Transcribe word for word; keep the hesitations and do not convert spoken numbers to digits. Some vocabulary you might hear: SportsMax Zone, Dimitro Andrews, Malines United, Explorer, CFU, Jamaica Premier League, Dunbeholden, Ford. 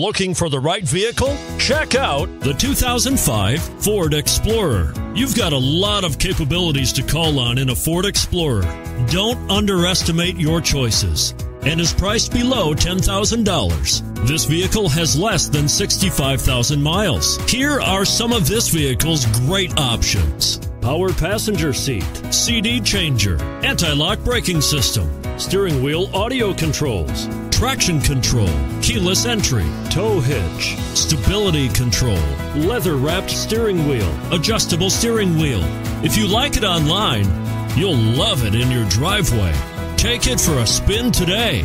Looking for the right vehicle? Check out the two thousand five Ford Explorer. You've got a lot of capabilities to call on in a Ford Explorer. Don't underestimate your choices, and is priced below ten thousand dollars. This vehicle has less than sixty-five thousand miles. Here are some of this vehicle's great options: power passenger seat, C D changer, anti-lock braking system, steering wheel audio controls, traction control, keyless entry, tow hitch, stability control, leather-wrapped steering wheel, adjustable steering wheel. If you like it online, you'll love it in your driveway. Take it for a spin today.